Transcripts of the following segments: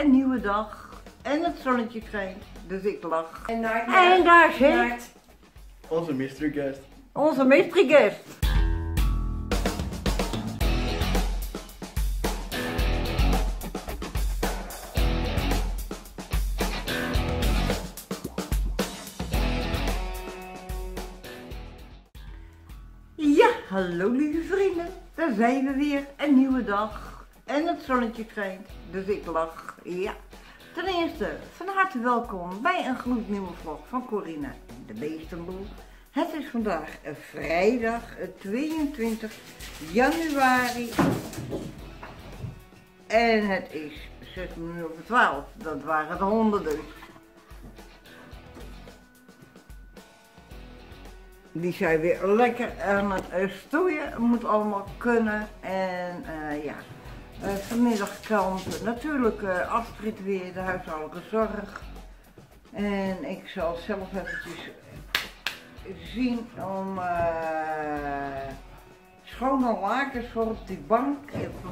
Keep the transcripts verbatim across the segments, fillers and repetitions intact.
een nieuwe dag. En het zonnetje schijnt, dus ik lach. En, naar, naar, en daar zit... Naar. Onze mystery guest. Onze mystery guest. Ja, hallo lieve vrienden. Daar zijn we weer. Een nieuwe dag. En het zonnetje schijnt, dus ik lach. Ja. Ten eerste, van harte welkom bij een gloednieuwe vlog van Corina de Beestenboel. Het is vandaag vrijdag tweeëntwintig januari en het is zes minuten over twaalf, dat waren de honden dus. Die zijn weer lekker aan het stoeien, moet allemaal kunnen en uh, ja. Uh, vanmiddag kampen. Natuurlijk uh, Astrid weer, de huishoudelijke zorg. En ik zal zelf eventjes zien om uh, schone lakens voor op die bank.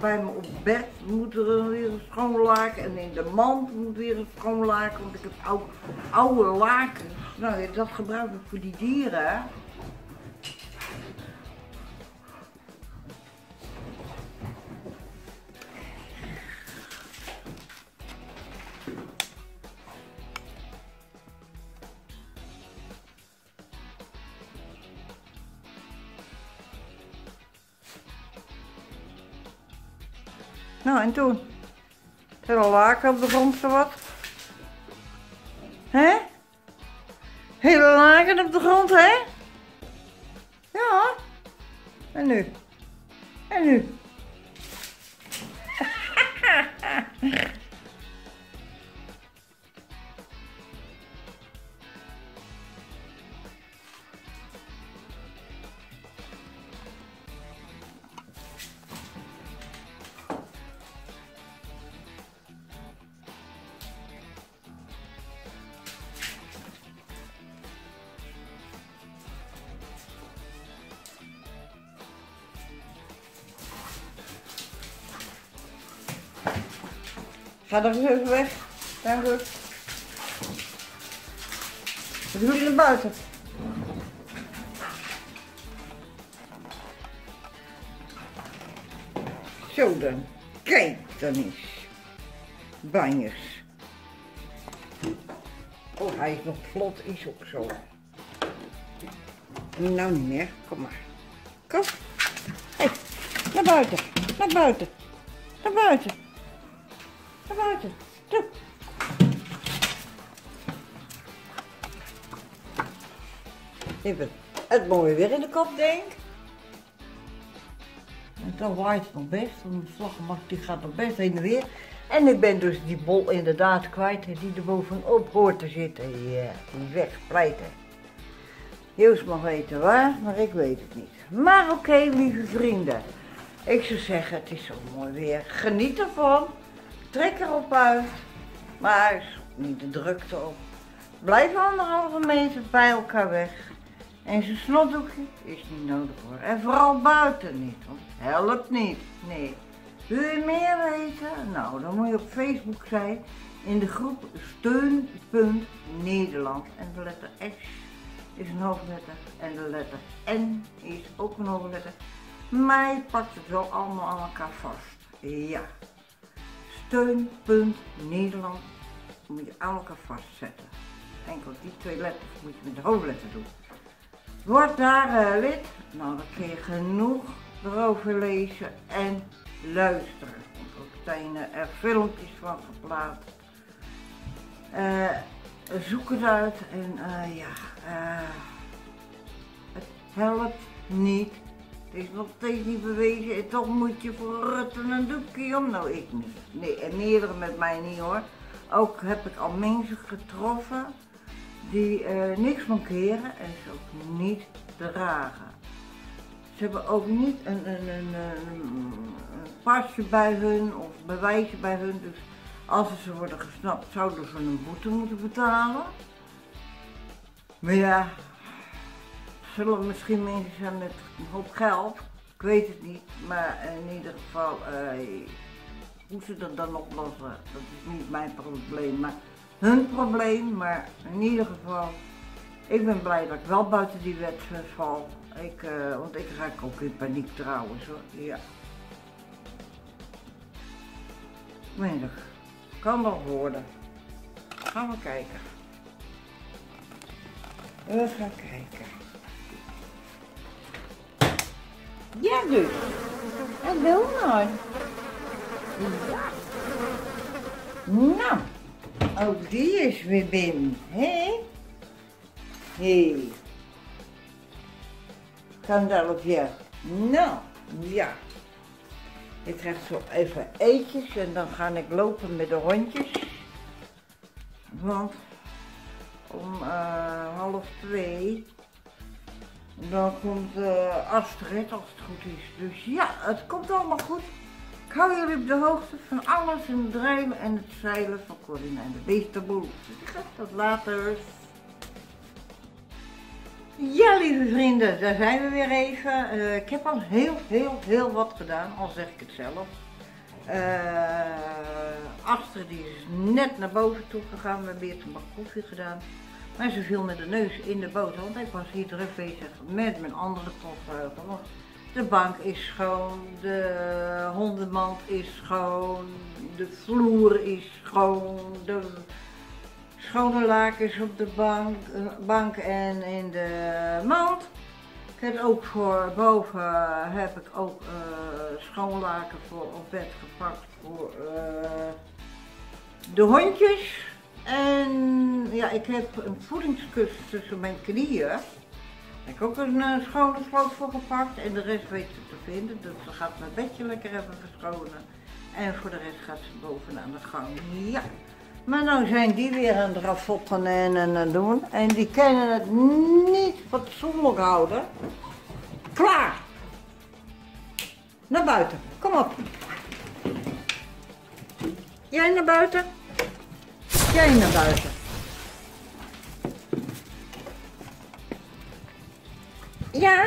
Bij me op bed moet er weer een schoon laken en in de mand moet weer een schoon laken, want ik heb oude, oude lakens. Nou, dat gebruik ik voor die dieren. Nou, en toen? Het hele laken op de grond, zowat. Hè? Hele laken op de grond, hè? Ja. En nu? En nu? Ga er eens even weg, dank u. Wat doe je naar buiten? Zo dan, kijk dan eens. Banjers. Oh, hij is nog vlot, is ook zo. Nou niet meer, kom maar. Kom. Hé, hey, naar buiten, naar buiten, naar buiten. Naar buiten. Doe. Even het mooie weer in de kop, denk ik. En dan waait het nog best, want de vlaggenmast die gaat nog best heen en weer. En ik ben dus die bol inderdaad kwijt die er bovenop hoort te zitten. Ja, die wegpleiten. Joost mag weten waar, maar ik weet het niet. Maar oké, okay, lieve vrienden. Ik zou zeggen, het is zo mooi weer. Geniet ervan. Trek erop uit, maar niet de drukte op. Blijf anderhalve meter bij elkaar weg. En zo'n snotdoekje is niet nodig hoor. En vooral buiten niet, want het helpt niet. Nee. Wil je meer weten? Nou, dan moet je op Facebook zijn in de groep Steun.Nederland. En de letter S is een hoofdletter en de letter N is ook een hoofdletter. Mij pakt het wel allemaal aan elkaar vast. Ja. Steun.Nederland moet je aan elkaar vastzetten. Enkel die twee letters moet je met de hoofdletter doen. Word daar uh, lid. Nou, dan kun je genoeg erover lezen en luisteren. Er zijn er filmpjes van geplaatst. Uh, zoek het uit en uh, ja, uh, het helpt niet. Het is nog steeds niet bewezen en toch moet je voor Rutten een doekje om. Nou, ik niet. Nee, en meerdere met mij niet hoor. Ook heb ik al mensen getroffen die uh, niks mankeren en ze ook niet dragen. Ze hebben ook niet een, een, een, een, een pasje bij hun of bewijzen bij hun. Dus als ze worden gesnapt zouden ze een boete moeten betalen. Maar ja. Zullen misschien mensen zijn met een hoop geld, ik weet het niet, maar in ieder geval, uh, hoe ze dat dan oplossen, dat is niet mijn probleem, maar hun probleem. Maar in ieder geval, ik ben blij dat ik wel buiten die wedstrijd val. Ik, uh, want ik raak ook in paniek trouwens hoor. Ja. Menig. Kan nog worden. Gaan we kijken. We gaan kijken. Ja dus. Dat wil nou. Ja. Nou. Ook die is weer binnen. Hé. Hé. Kan dat op je? Nou. Ja. Ik krijg zo even eetjes en dan ga ik lopen met de hondjes. Want om uh, half twee, dan komt uh, Astrid als het goed is. Dus ja, het komt allemaal goed. Ik hou jullie op de hoogte van alles in het drijven en het zeilen van Corina de Beestenboel. Tot later. Ja, lieve vrienden, daar zijn we weer even. Uh, ik heb al heel, heel, heel wat gedaan, al zeg ik het zelf. Uh, Astrid die is net naar boven toe gegaan, we hebben eerst een bak koffie gedaan. Maar ze viel met de neus in de boter, want ik was hier druk bezig met mijn andere koffer. Want de bank is schoon, de hondenmand is schoon, de vloer is schoon, de... schone lakens op de bank, bank en in de mand. Ik heb ook voor boven heb ik ook uh, schoon laken voor op bed gepakt voor uh, de hondjes. En ja, ik heb een voedingskussen tussen mijn knieën. Daar heb ik ook een uh, schone sloot voor gepakt en de rest weet ze te vinden. Dus ze gaat mijn bedje lekker hebben verschonen. En voor de rest gaat ze boven aan de gang. Ja. Maar nou zijn die weer aan het rafotten en aan het doen. En die kunnen het niet fatsoenlijk houden. Klaar! Naar buiten, kom op. Jij naar buiten. Jij naar buiten. Ja?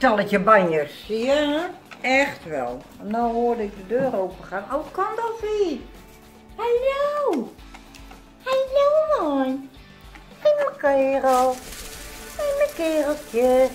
Stalletje banjers. Ja, echt wel. Nou hoorde ik de deur open gaan. Oh, kan dat niet? Hallo. Hallo man. Hé mijn kerel. Hé mijn kereltje.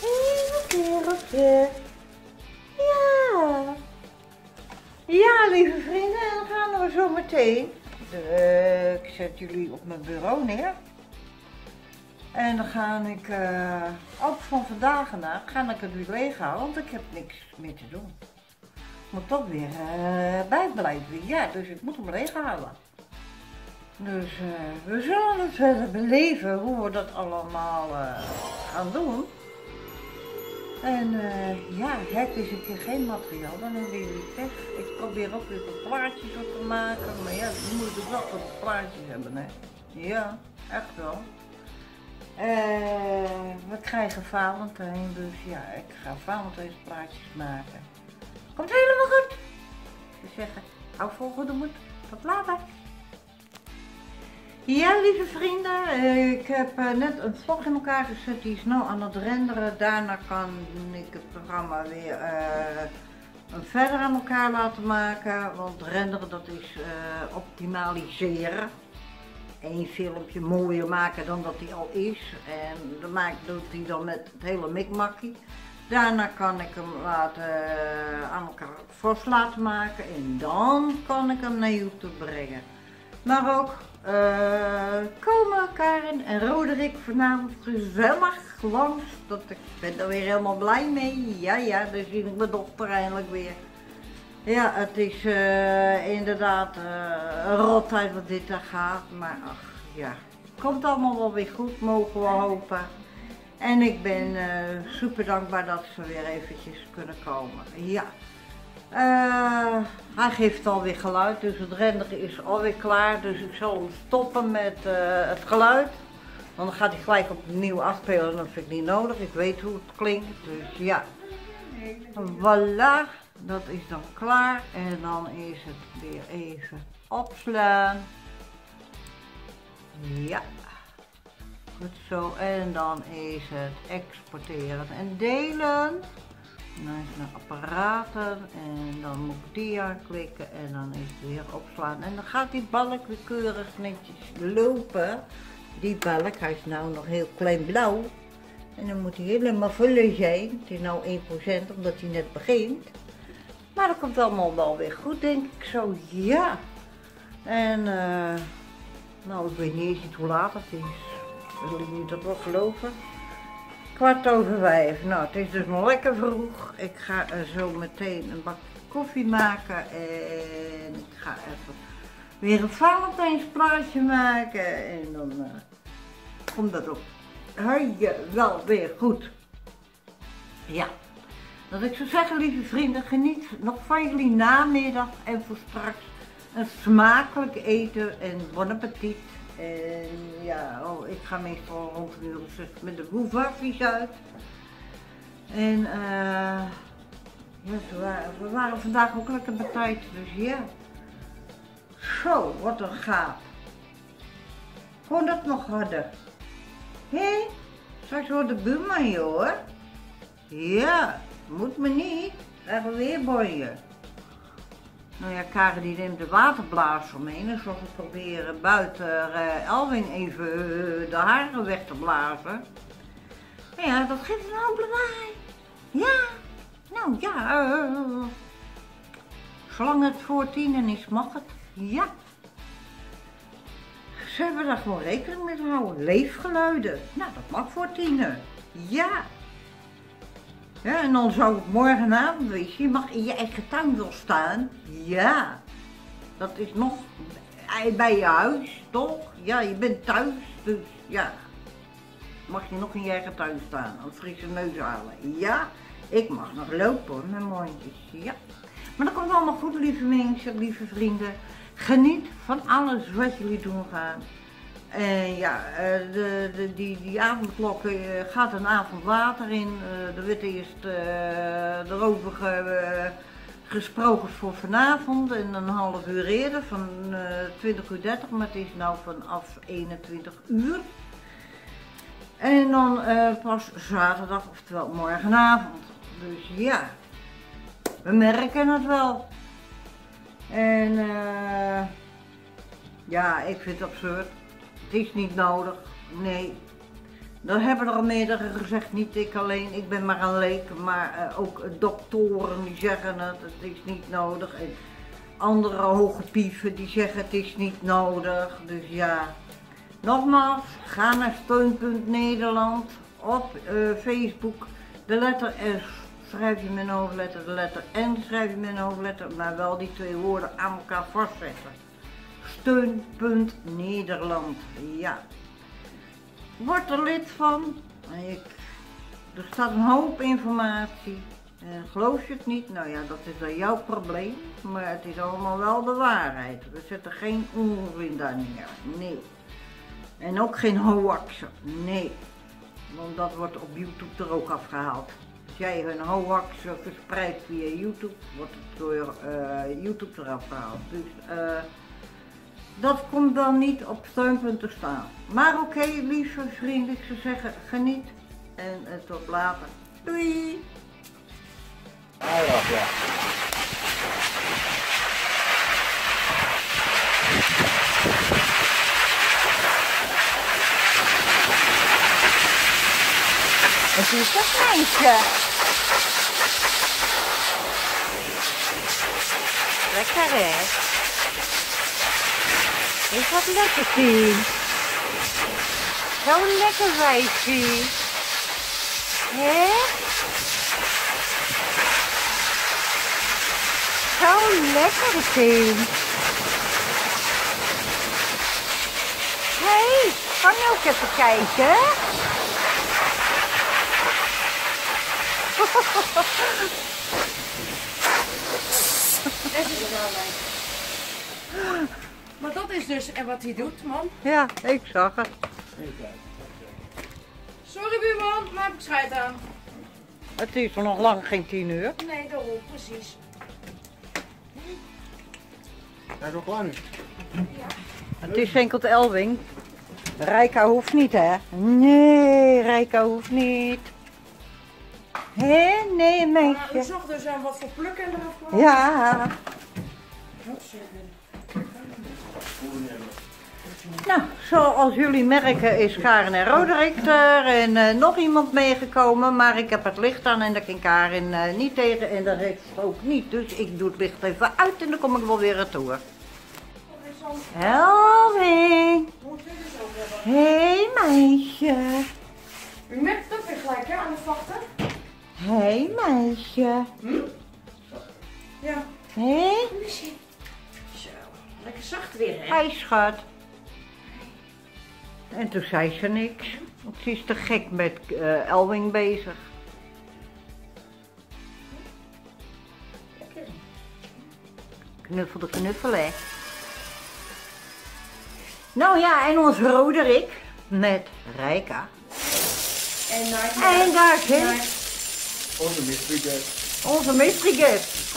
Hé mijn kereltje. Ja. Ja, lieve vrienden. En dan gaan we zo meteen. Uh, ik zet jullie op mijn bureau neer. En dan ga ik, uh, ook van vandaag na, ga ik het weer leeg houden, want ik heb niks meer te doen. Ik moet toch weer uh, bijblijven, ja, dus ik moet hem leeg halen. Dus uh, we zullen het verder beleven hoe we dat allemaal uh, gaan doen. En uh, ja, het is een keer geen materiaal, dan hebben jullie pech. Ik probeer ook weer wat plaatjes op te maken, maar ja, we moeten wel wat plaatjes hebben, hè. Ja, echt wel. Uh, we krijgen Valentijn, dus ja, ik ga Valentijnsplaatjes maken. Komt helemaal goed! Ze zeggen, hou vol goede moed, tot later! Ja, lieve vrienden, ik heb net een vlog in elkaar gezet, die is nu aan het renderen. Daarna kan ik het programma weer uh, verder aan elkaar laten maken, want renderen dat is uh, optimaliseren. Eén filmpje mooier maken dan dat die al is. En dat doet hij dan met het hele mikmakkie. Daarna kan ik hem laten, uh, aan elkaar vast laten maken en dan kan ik hem naar YouTube brengen. Maar ook uh, komen Karin en Roderick vanavond gezellig langs. Dat, ik ben er weer helemaal blij mee. Ja, ja, daar zie ik mijn dochter eindelijk weer. Ja, het is uh, inderdaad uh, een rottijd wat dit daar gaat, maar ach ja, komt allemaal wel weer goed, mogen we hopen. En ik ben uh, super dankbaar dat ze weer eventjes kunnen komen. Ja, uh, hij geeft alweer geluid, dus het renderen is alweer klaar, dus ik zal stoppen met uh, het geluid. Want dan gaat hij gelijk opnieuw afspelen, dat vind ik niet nodig. Ik weet hoe het klinkt, dus ja. Voilà, dat is dan klaar. En dan is het weer even opslaan. Ja. Goed zo. En dan is het exporteren en delen. En dan is het naar apparaten. En dan moet ik die aanklikken. En dan is het weer opslaan. En dan gaat die balk weer keurig netjes lopen. Die balk, hij is nou nog heel klein blauw. En dan moet hij helemaal vullen zijn. Het is nou één procent omdat hij net begint. Maar dat komt allemaal wel weer goed, denk ik zo. Ja. En uh, nou, ik weet niet eens hoe laat het is. Wil ik niet dat wel geloven. Kwart over vijf. Nou, het is dus nog lekker vroeg. Ik ga zo meteen een bakje koffie maken. En ik ga even weer een Valentijnsplaatje maken. En dan uh, komt dat op. Hoi, je wel weer goed. Ja, dat ik zou zeggen, lieve vrienden, geniet nog van jullie namiddag en voor straks een smakelijk eten en bon appetit. En ja, oh, ik ga meestal rond een uur of zes met de boevaffies uit. En uh, ja, we, waren, we waren vandaag ook lekker bij tijd, dus ja. Zo, wat een gaaf. Kon dat nog harder? Hé, hey, straks wordt de buurman hier hoor. Ja, moet me niet. Even weer boeien. Nou ja, Karin die neemt de waterblaas omheen. Dus zal ik proberen buiten uh, Elwin even uh, de haren weg te blazen. Nou ja, dat geeft een hoop lawaai. Ja, nou ja. Uh, zolang het voor tienen is, mag het. Ja. Ze hebben daar gewoon rekening mee houden. Leefgeluiden. Nou, dat mag voor tienen. Ja. Ja, en dan zou het morgenavond wees. Je mag in je eigen tuin wel staan. Ja. Dat is nog bij je huis, toch? Ja, je bent thuis, dus ja. Mag je nog in je eigen tuin staan. Een frisse neus halen. Ja. Ik mag nog lopen hoor, mijn mondjes. Ja. Maar dat komt allemaal goed, lieve mensen, lieve vrienden. Geniet van alles wat jullie doen gaan. En ja, de, de, die, die avondklok gaat een avond water in. Er werd eerst uh, erover ge, uh, gesproken voor vanavond en een half uur eerder van uh, twintig uur dertig, maar het is nou vanaf eenentwintig uur. En dan uh, pas zaterdag, oftewel morgenavond. Dus ja, we merken het wel. En uh, ja, ik vind het absurd. Het is niet nodig. Nee. Dat hebben er al meerdere gezegd. Niet ik alleen. Ik ben maar een leek. Maar uh, ook doktoren die zeggen het. Het is niet nodig. En andere hoge pieven die zeggen het is niet nodig. Dus ja. Nogmaals. Ga naar Steun punt Nederland. Op uh, Facebook. De letter S. Schrijf je mijn hoofdletter, de letter N schrijf je mijn hoofdletter, maar wel die twee woorden aan elkaar vastzetten. Steun punt Nederland, ja. Word er lid van. Ik, er staat een hoop informatie. En geloof je het niet? Nou ja, dat is dan jouw probleem. Maar het is allemaal wel de waarheid. We zetten geen onzin daar neer, nee. En ook geen hoaxen, nee. Want dat wordt op YouTube er ook afgehaald. Als jij hun hoax verspreidt via YouTube, wordt het door uh, YouTube eraf gehaald. Dus uh, dat komt dan niet op steunpunt te staan. Maar oké, okay, lieve vrienden, ik zou zeggen, geniet en uh, tot later. Doei! Wat is dat meisje? Lekker hè? Is wat lekker zien. Zo'n lekker wijfie. Hè? Zo'n lekker zien. Hé, hey, kan je ook even kijken? Maar dat is dus en wat hij doet, man. Ja, ik zag het. Sorry buurman, maar heb ik scheid aan. Het is nog lang geen tien uur. Nee, daarom, precies. Dat is nog lang. Ja. Het is enkel Elwing. Rijka hoeft niet, hè? Nee, Rijka hoeft niet. Hé, nee, meisje. Ja, u zag dus aan wat voor plukken eraf kwam. Ja. Nou, zoals jullie merken is Karin en Roderick er en uh, nog iemand meegekomen, maar ik heb het licht aan en daar kan Karin uh, niet tegen en de rest ook niet. Dus ik doe het licht even uit en dan kom ik wel weer naartoe. Elwing! Hé, meisje! U merkt dat weer gelijk, hè, aan het vachten? Hé, meisje! Hm? Ja. Hé? Zo, lekker zacht weer, hè? Hé, schat! En toen zei ze niks, want ze is te gek met uh, Elwing bezig. Knuffel de knuffel, hè. Nou ja, en ons Roderick met Rijka. En, en daar zit onze mystery guest. Onze mystery guest.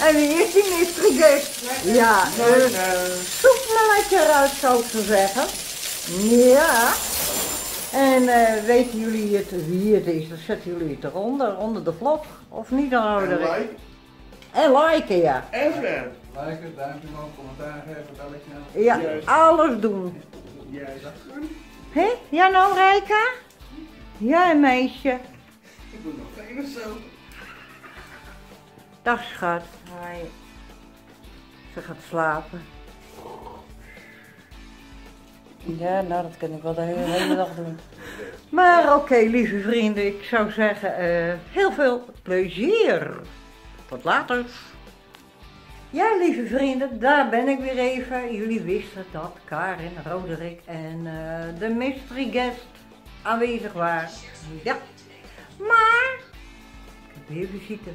En wie is die mystery guest? Lekker. Ja, dus zoek maar lekker uit, zou ik zo zeggen. Ja. En uh, weten jullie het, wie het is, dan zetten jullie het eronder, onder de vlog. Of niet dan, Roderick? En like. En liken, ja. En verder. Liken, duimpje omhoog, commentaar geven, belletje. Ja, juist. Alles doen. Jij dat doen? Hé? Ja nou, Rijka? Ja, meisje. Ik doe nog één of zo. Dag, schat. Hi. Ze gaat slapen. Ja, nou dat kan ik wel de hele, hele dag doen. Maar oké, okay, lieve vrienden, ik zou zeggen uh, heel veel plezier. Tot later. Ja, lieve vrienden, daar ben ik weer even. Jullie wisten dat Karin, Roderick en uh, de mystery guest aanwezig waren. Ja. Maar ik heb weer visite.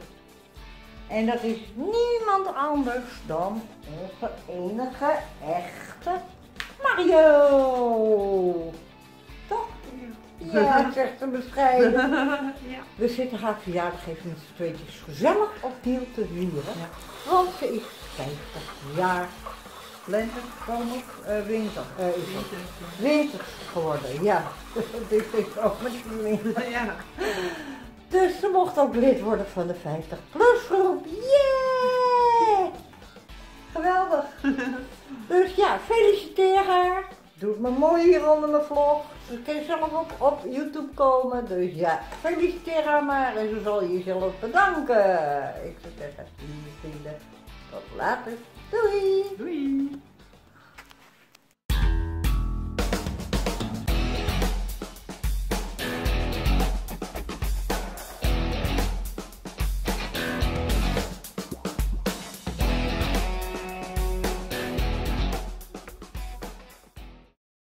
En dat is niemand anders dan onze enige echte Mario. Toch? Ja, dat zegt een bescheiden. Ja. We zitten haar verjaardag even met z'n tweetjes gezellig opnieuw te huren. Ja. Want ze is vijftig jaar lente, zomer, uh, winter, uh, winter. winter geworden. Ja, dit is ook niet winter. Ja. Dus ze mocht ook lid worden van de vijftig plus groep. Yeah! Geweldig. Dus ja, feliciteer haar. Doe het me mooi hier onder mijn vlog. Ze kan zelf op, op YouTube komen, dus ja, feliciteer haar maar en ze zal jezelf bedanken. Ik zou zeggen, lieve vrienden, tot later. Doei! Doei!